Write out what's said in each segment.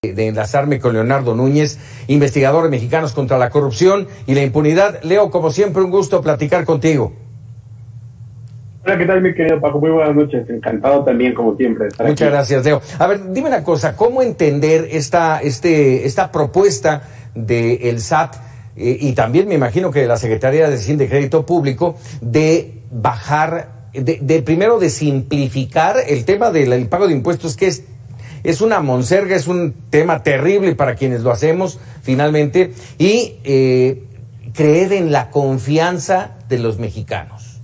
De enlazarme con Leonardo Núñez, investigador de Mexicanos contra la corrupción y la impunidad. Leo, como siempre, un gusto platicar contigo. Hola, ¿qué tal, mi querido Paco? Muy buenas noches, encantado también, como siempre, de estar aquí. Muchas gracias, Leo. A ver, dime una cosa, ¿cómo entender esta propuesta del SAT y también me imagino que de la Secretaría de Hacienda y Crédito Público de bajar, primero de simplificar el tema del pago de impuestos, que es una monserga, es un tema terrible para quienes lo hacemos, finalmente, y creer en la confianza de los mexicanos?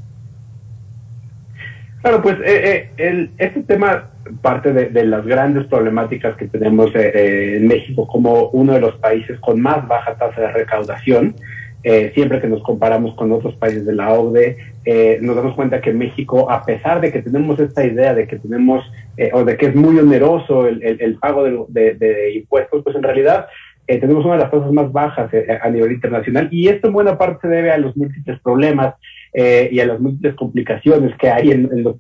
Claro, pues este tema parte de las grandes problemáticas que tenemos en México como uno de los países con más baja tasa de recaudación. Siempre que nos comparamos con otros países de la OCDE, nos damos cuenta que México, a pesar de que tenemos esta idea de que tenemos o de que es muy oneroso el pago de impuestos, pues en realidad tenemos una de las tasas más bajas a nivel internacional, y esto en buena parte se debe a los múltiples problemas y a las múltiples complicaciones que hay en los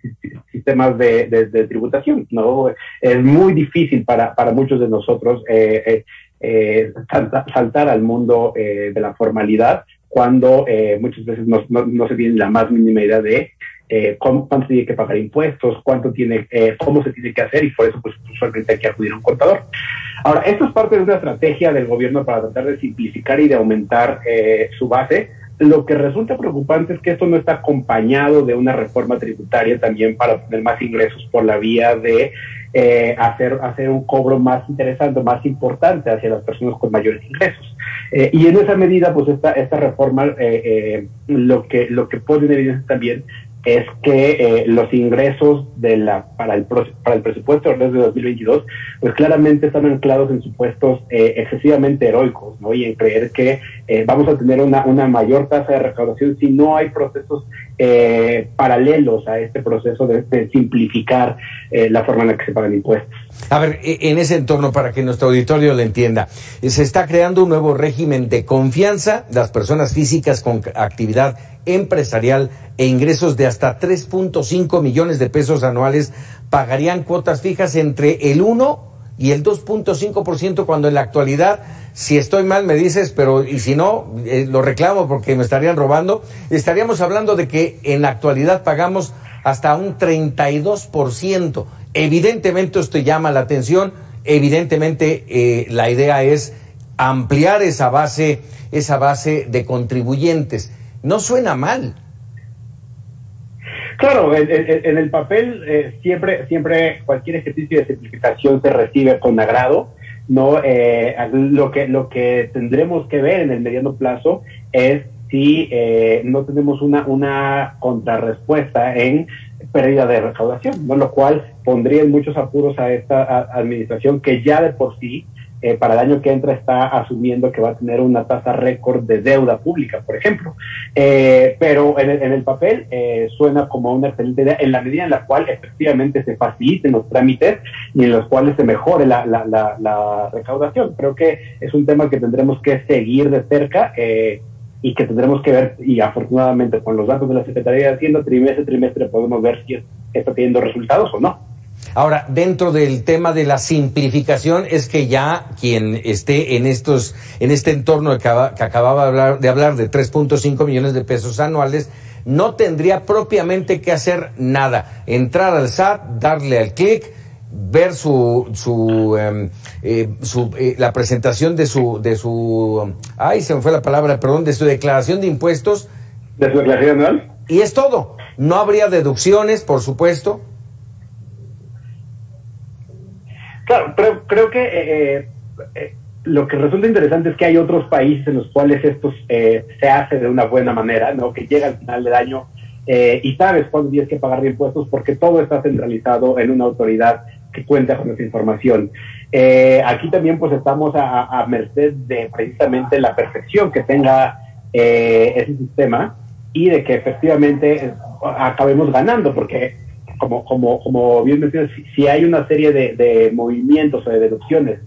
sistemas de tributación, ¿no? Es muy difícil para muchos de nosotros saltar al mundo de la formalidad cuando muchas veces no se tiene la más mínima idea de cuánto tiene que pagar impuestos, cómo se tiene que hacer, y por eso pues usualmente hay que acudir a un contador. Ahora, esto es parte de una estrategia del gobierno para tratar de simplificar y de aumentar su base. Lo que resulta preocupante es que esto no está acompañado de una reforma tributaria también para obtener más ingresos por la vía de hacer un cobro más interesante, más importante hacia las personas con mayores ingresos. Y en esa medida, pues esta reforma lo que pone en evidencia también es que los ingresos para el presupuesto de 2022, pues claramente están anclados en supuestos excesivamente heroicos, ¿no? Y en creer que vamos a tener una mayor tasa de recaudación si no hay procesos paralelos a este proceso de simplificar la forma en la que se pagan impuestos. A ver, en ese entorno, para que nuestro auditorio lo entienda, se está creando un nuevo régimen de confianza de las personas físicas con actividad empresarial e ingresos de hasta 3.5 millones de pesos anuales pagarían cuotas fijas entre el 1 y el 2.5%, cuando en la actualidad, si estoy mal me dices, pero y si no, lo reclamo porque me estarían robando, estaríamos hablando de que en la actualidad pagamos hasta un 32%. Evidentemente esto llama la atención, evidentemente la idea es ampliar esa base de contribuyentes. No suena mal. Claro, en el papel siempre cualquier ejercicio de simplificación se recibe con agrado, ¿no? Lo que tendremos que ver en el mediano plazo es si no tenemos una contrarrespuesta en pérdida de recaudación, ¿no? Lo cual pondría en muchos apuros a esta administración, que ya de por sí para el año que entra está asumiendo que va a tener una tasa récord de deuda pública, por ejemplo. Pero en el papel suena como una excelente idea, en la medida en la cual efectivamente se faciliten los trámites y en los cuales se mejore la recaudación. Creo que es un tema que tendremos que seguir de cerca y que tendremos que ver, y afortunadamente con los datos de la Secretaría de Hacienda, trimestre a trimestre podemos ver si está teniendo resultados o no. Ahora, dentro del tema de la simplificación, es que ya quien esté en este entorno que acababa de hablar de 3.5 millones de pesos anuales, no tendría propiamente que hacer nada. Entrar al SAT, darle al clic, ver la presentación de su declaración de impuestos. ¿De su declaración anual? Y es todo. No habría deducciones, por supuesto. Claro, pero creo que lo que resulta interesante es que hay otros países en los cuales esto se hace de una buena manera, ¿no? Que llega al final del año y sabes cuándo tienes que pagar de impuestos porque todo está centralizado en una autoridad que cuenta con esa información. Aquí también pues estamos a merced de precisamente la perfección que tenga ese sistema y de que efectivamente acabemos ganando, porque como bien mencionas, si hay una serie de movimientos o de deducciones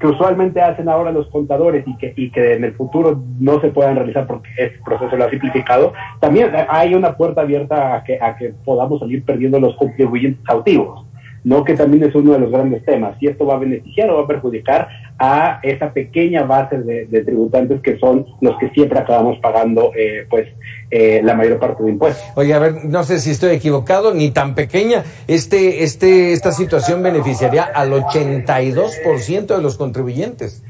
que usualmente hacen ahora los contadores y que en el futuro no se puedan realizar porque este proceso lo ha simplificado, también hay una puerta abierta a que podamos salir perdiendo los contribuyentes cautivos, ¿no? Que también es uno de los grandes temas. Si esto va a beneficiar o va a perjudicar a esa pequeña base de tributantes que son los que siempre acabamos pagando la mayor parte de impuestos. Oye, a ver, no sé si estoy equivocado, ni tan pequeña, esta situación beneficiaría al 82% de los contribuyentes.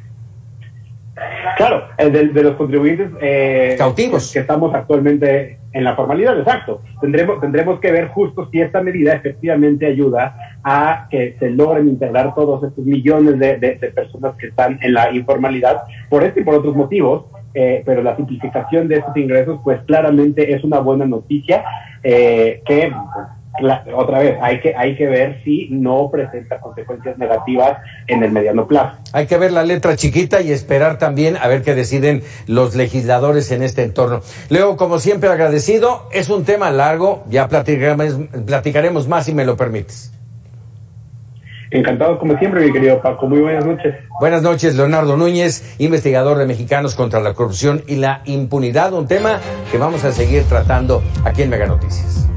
Claro, de los contribuyentes cautivos que estamos actualmente en la formalidad, exacto. Tendremos que ver justo si esta medida efectivamente ayuda a que se logren integrar todos estos millones de personas que están en la informalidad por este y por otros motivos, pero la simplificación de estos ingresos pues claramente es una buena noticia que... otra vez, hay que ver si no presenta consecuencias negativas en el mediano plazo. Hay que ver la letra chiquita y esperar también a ver qué deciden los legisladores en este entorno. Leo, como siempre, agradecido. Es un tema largo, ya platicaremos más si me lo permites. Encantado como siempre, mi querido Paco. Muy buenas noches. Buenas noches, Leonardo Núñez, investigador de Mexicanos contra la corrupción y la impunidad, un tema que vamos a seguir tratando aquí en Meganoticias.